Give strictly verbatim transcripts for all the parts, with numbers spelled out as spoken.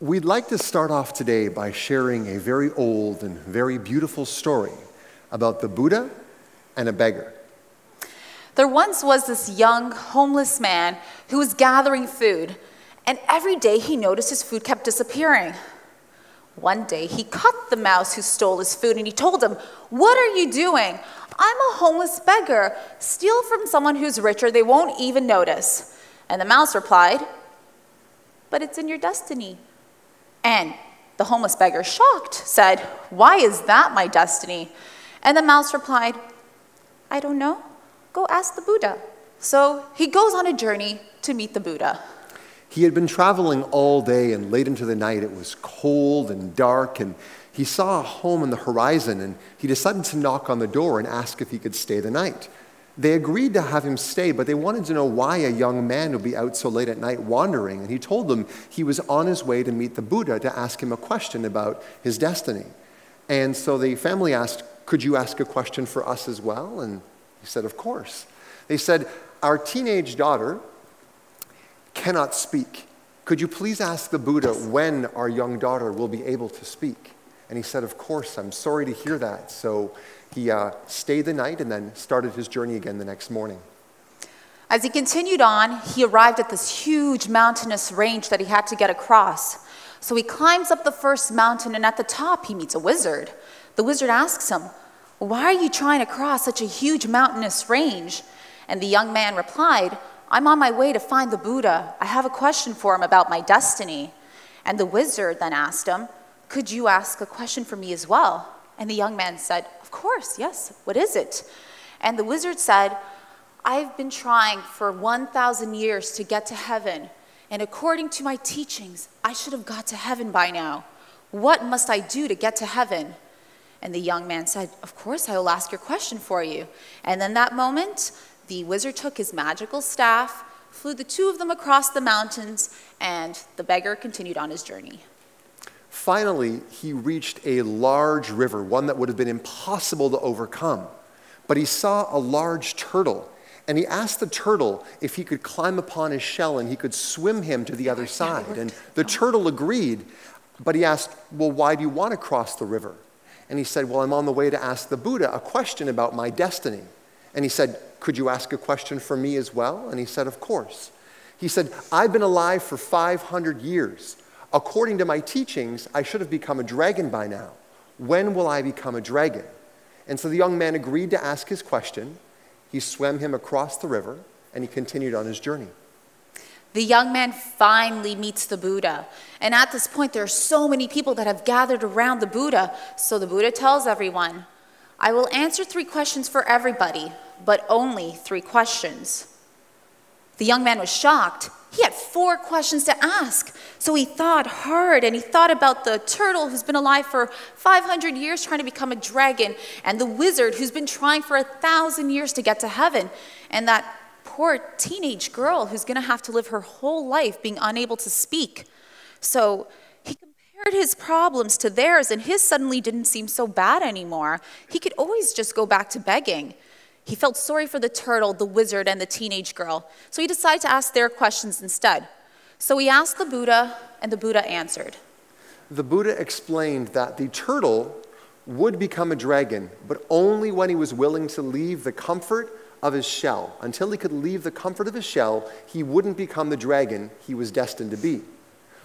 We'd like to start off today by sharing a very old and very beautiful story about the Buddha and a beggar. There once was this young, homeless man who was gathering food, and every day he noticed his food kept disappearing. One day, he caught the mouse who stole his food, and he told him, "What are you doing? I'm a homeless beggar. Steal from someone who's richer. They won't even notice." And the mouse replied, "But it's in your destiny." And the homeless beggar, shocked, said, "Why is that my destiny?" And the mouse replied, "I don't know. Go ask the Buddha." So he goes on a journey to meet the Buddha. He had been traveling all day, and late into the night it was cold and dark, and he saw a home on the horizon, and he decided to knock on the door and ask if he could stay the night. They agreed to have him stay, but they wanted to know why a young man would be out so late at night wandering, and he told them he was on his way to meet the Buddha to ask him a question about his destiny. And so the family asked, "Could you ask a question for us as well?" And he said, "Of course." They said, "Our teenage daughter cannot speak. Could you please ask the Buddha when our young daughter will be able to speak?" And he said, "Of course, I'm sorry to hear that." So he uh, stayed the night and then started his journey again the next morning. As he continued on, he arrived at this huge mountainous range that he had to get across. So he climbs up the first mountain, and at the top he meets a wizard. The wizard asks him, "Why are you trying to cross such a huge mountainous range?" And the young man replied, "I'm on my way to find the Buddha. I have a question for him about my destiny." And the wizard then asked him, "Could you ask a question for me as well?" And the young man said, "Of course, yes. What is it?" And the wizard said, "I've been trying for one thousand years to get to heaven, and according to my teachings, I should have got to heaven by now. What must I do to get to heaven?" And the young man said, "Of course, I will ask your question for you." And then that moment, the wizard took his magical staff, flew the two of them across the mountains, and the beggar continued on his journey. Finally, he reached a large river, one that would have been impossible to overcome. But he saw a large turtle, and he asked the turtle if he could climb upon his shell and he could swim him to the other side. And the turtle agreed, but he asked, "Well, why do you want to cross the river?" And he said, "Well, I'm on the way to ask the Buddha a question about my destiny." And he said, "Could you ask a question for me as well?" And he said, "Of course." He said, "I've been alive for five hundred years. According to my teachings, I should have become a dragon by now. When will I become a dragon?" And so the young man agreed to ask his question. He swam him across the river, and he continued on his journey. The young man finally meets the Buddha. And at this point, there are so many people that have gathered around the Buddha. So the Buddha tells everyone, "I will answer three questions for everybody, but only three questions." The young man was shocked. He had four questions to ask. So he thought hard, and he thought about the turtle who's been alive for five hundred years trying to become a dragon, and the wizard who's been trying for a thousand years to get to heaven, and that poor teenage girl who's going to have to live her whole life being unable to speak. So he his problems to theirs, and his suddenly didn't seem so bad anymore. He could always just go back to begging. He felt sorry for the turtle, the wizard, and the teenage girl, so he decided to ask their questions instead. So he asked the Buddha, and the Buddha answered. The Buddha explained that the turtle would become a dragon, but only when he was willing to leave the comfort of his shell. Until he could leave the comfort of his shell, he wouldn't become the dragon he was destined to be.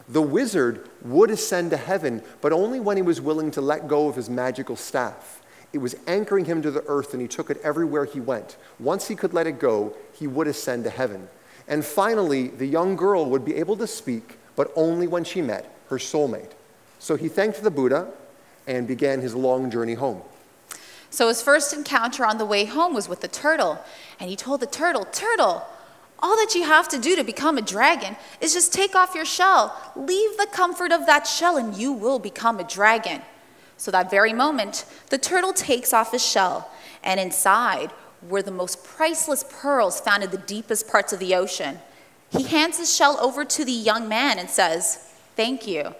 The wizard would ascend to heaven, but only when he was willing to let go of his magical staff. It was anchoring him to the earth, and he took it everywhere he went. Once he could let it go, he would ascend to heaven. And finally, the young girl would be able to speak, but only when she met her soulmate. So he thanked the Buddha and began his long journey home. So his first encounter on the way home was with the turtle, and he told the turtle, "Turtle, all that you have to do to become a dragon is just take off your shell, leave the comfort of that shell, and you will become a dragon." So that very moment, the turtle takes off his shell, and inside were the most priceless pearls found in the deepest parts of the ocean. He hands his shell over to the young man and says, "Thank you.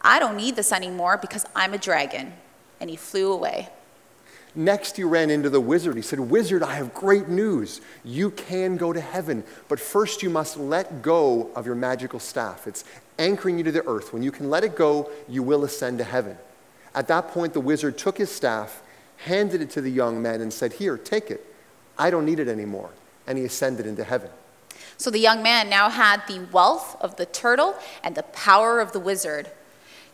I don't need this anymore because I'm a dragon." And he flew away. Next, he ran into the wizard. He said, "Wizard, I have great news. You can go to heaven, but first you must let go of your magical staff. It's anchoring you to the earth. When you can let it go, you will ascend to heaven. At that point, the wizard took his staff, handed it to the young man, and said, here, take it. I don't need it anymore. And he ascended into heaven. So the young man now had the wealth of the turtle and the power of the wizard.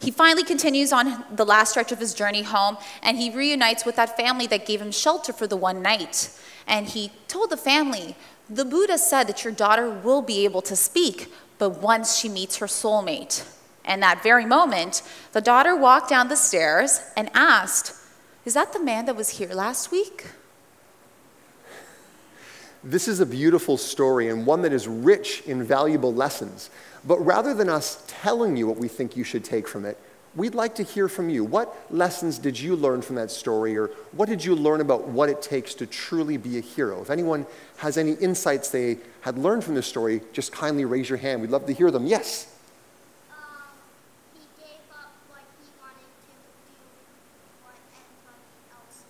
He finally continues on the last stretch of his journey home, and he reunites with that family that gave him shelter for the one night. And he told the family, the Buddha said that your daughter will be able to speak, but once she meets her soulmate. And that very moment, the daughter walked down the stairs and asked, is that the man that was here last week? This is a beautiful story and one that is rich in valuable lessons. But rather than us telling you what we think you should take from it, we'd like to hear from you. What lessons did you learn from that story, or what did you learn about what it takes to truly be a hero? If anyone has any insights they had learned from this story, just kindly raise your hand. We'd love to hear them. Yes? Um, he gave up what he wanted to do, what everybody else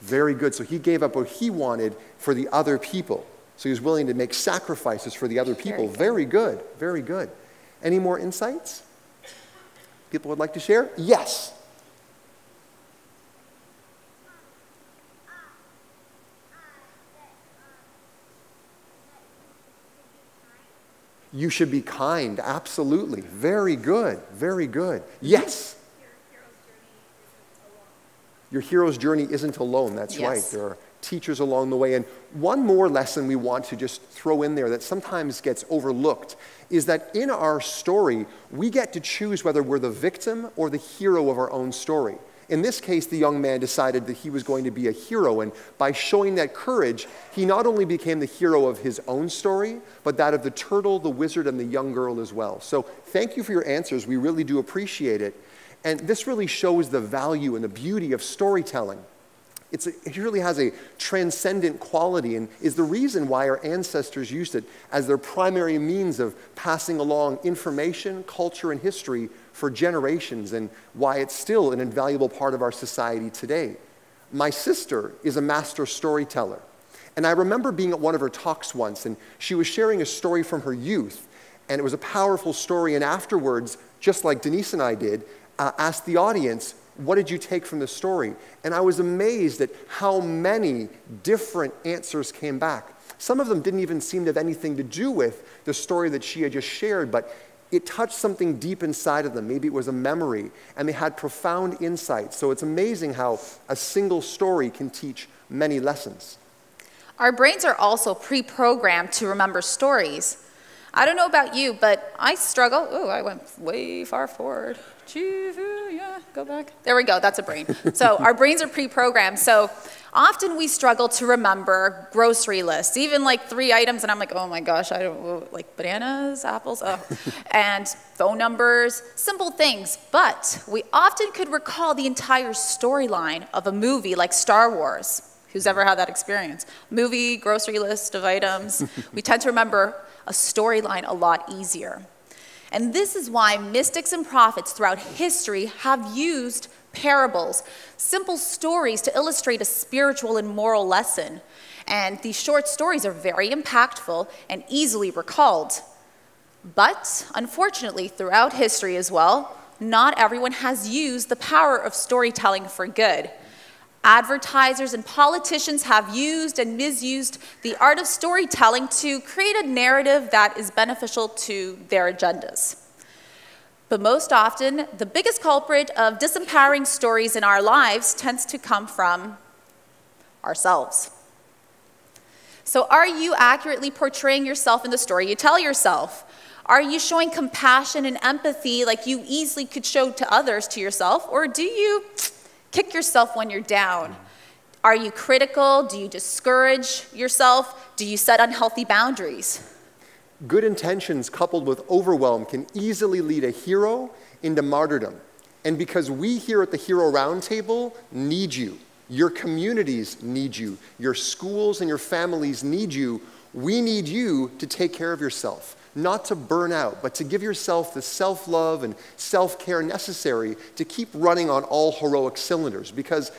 did. Very good. So he gave up what he wanted for the other people. So he was willing to make sacrifices for the other people. Very good. Very good. Any more insights people would like to share? Yes. You should be kind. Absolutely. Very good. Very good. Yes. Your hero's journey isn't alone. That's right. There are teachers along the way. And one more lesson we want to just throw in there that sometimes gets overlooked is that in our story, we get to choose whether we're the victim or the hero of our own story. In this case, the young man decided that he was going to be a hero, and by showing that courage, he not only became the hero of his own story, but that of the turtle, the wizard, and the young girl as well. So thank you for your answers. We really do appreciate it. And this really shows the value and the beauty of storytelling. It's a, it really has a transcendent quality and is the reason why our ancestors used it as their primary means of passing along information, culture, and history for generations, and why it's still an invaluable part of our society today. My sister is a master storyteller, and I remember being at one of her talks once, and she was sharing a story from her youth, and it was a powerful story, and afterwards, just like Denise and I did, uh, asked the audience, what did you take from the story? And I was amazed at how many different answers came back. Some of them didn't even seem to have anything to do with the story that she had just shared, but it touched something deep inside of them. Maybe it was a memory, and they had profound insights. So it's amazing how a single story can teach many lessons. Our brains are also pre-programmed to remember stories. I don't know about you, but I struggle. Oh, I went way far forward. Yeah, go back. There we go. That's a brain. So our brains are pre-programmed. So often we struggle to remember grocery lists, even like three items. And I'm like, oh my gosh, I don't like bananas, apples, oh. And phone numbers, simple things. But we often could recall the entire storyline of a movie like Star Wars. Who's ever had that experience? Movie, grocery list of items. We tend to remember a storyline a lot easier. And this is why mystics and prophets throughout history have used parables, simple stories to illustrate a spiritual and moral lesson. And these short stories are very impactful and easily recalled. But unfortunately, throughout history as well, not everyone has used the power of storytelling for good. Advertisers and politicians have used and misused the art of storytelling to create a narrative that is beneficial to their agendas. But most often, the biggest culprit of disempowering stories in our lives tends to come from ourselves. So are you accurately portraying yourself in the story you tell yourself? Are you showing compassion and empathy like you easily could show to others to yourself, or do you kick yourself when you're down? Are you critical? Do you discourage yourself? Do you set unhealthy boundaries? Good intentions coupled with overwhelm can easily lead a hero into martyrdom. And because we here at the Hero Round Table need you, your communities need you, your schools and your families need you, we need you to take care of yourself. Not to burn out, but to give yourself the self-love and self-care necessary to keep running on all heroic cylinders. Because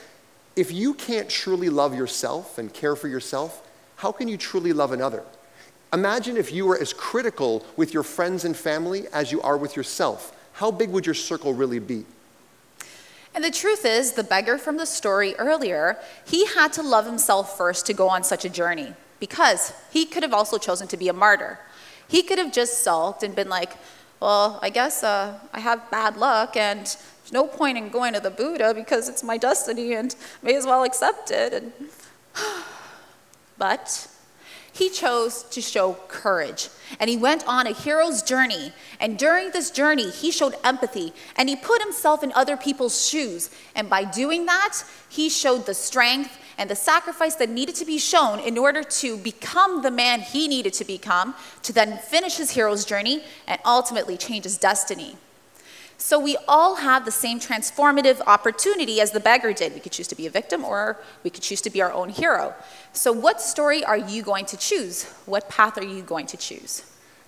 if you can't truly love yourself and care for yourself, how can you truly love another? Imagine if you were as critical with your friends and family as you are with yourself. How big would your circle really be? And the truth is, the beggar from the story earlier, he had to love himself first to go on such a journey, because he could have also chosen to be a martyr. He could have just sulked and been like, well, I guess uh, I have bad luck, and there's no point in going to the Buddha because it's my destiny and may as well accept it. And but he chose to show courage, and he went on a hero's journey, and during this journey, he showed empathy, and he put himself in other people's shoes, and by doing that, he showed the strength and the sacrifice that needed to be shown in order to become the man he needed to become, to then finish his hero's journey and ultimately change his destiny. So we all have the same transformative opportunity as the beggar did. We could choose to be a victim, or we could choose to be our own hero. So what story are you going to choose? What path are you going to choose?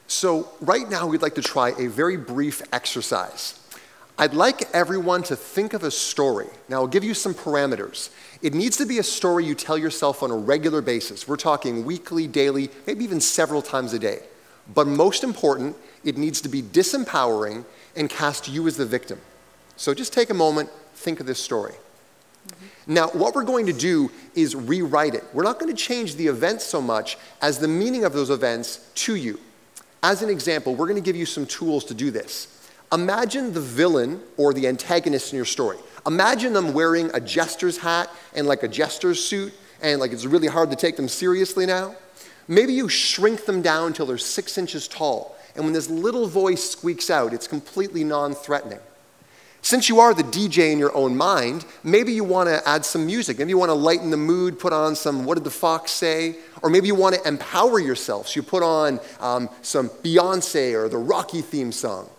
So right now we'd like to try a very brief exercise. I'd like everyone to think of a story. Now I'll give you some parameters. It needs to be a story you tell yourself on a regular basis. We're talking weekly, daily, maybe even several times a day. But most important, it needs to be disempowering and cast you as the victim. So just take a moment, think of this story. Mm-hmm. Now, what we're going to do is rewrite it. We're not going to change the events so much as the meaning of those events to you. As an example, we're going to give you some tools to do this. Imagine the villain or the antagonist in your story. Imagine them wearing a jester's hat and like a jester's suit, and like it's really hard to take them seriously now. Maybe you shrink them down until they're six inches tall. And when this little voice squeaks out, it's completely non-threatening. Since you are the D J in your own mind, maybe you want to add some music. Maybe you want to lighten the mood, put on some What Did the Fox Say? Or maybe you want to empower yourself, so you put on um, some Beyonce or the Rocky theme song.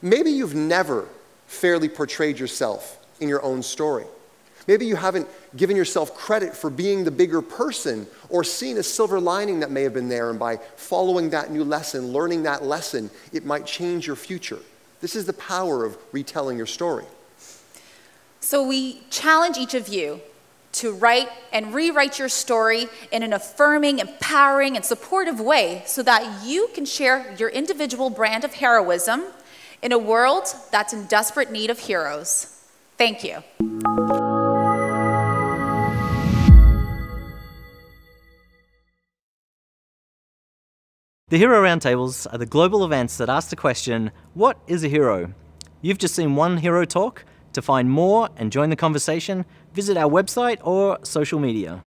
Maybe you've never fairly portrayed yourself in your own story. Maybe you haven't given yourself credit for being the bigger person or seen a silver lining that may have been there, and by following that new lesson, learning that lesson, it might change your future. This is the power of retelling your story. So we challenge each of you to write and rewrite your story in an affirming, empowering, and supportive way so that you can share your individual brand of heroism in a world that's in desperate need of heroes. Thank you. The Hero Roundtables are the global events that ask the question, what is a hero? You've just seen one hero talk. To find more and join the conversation, visit our website or social media.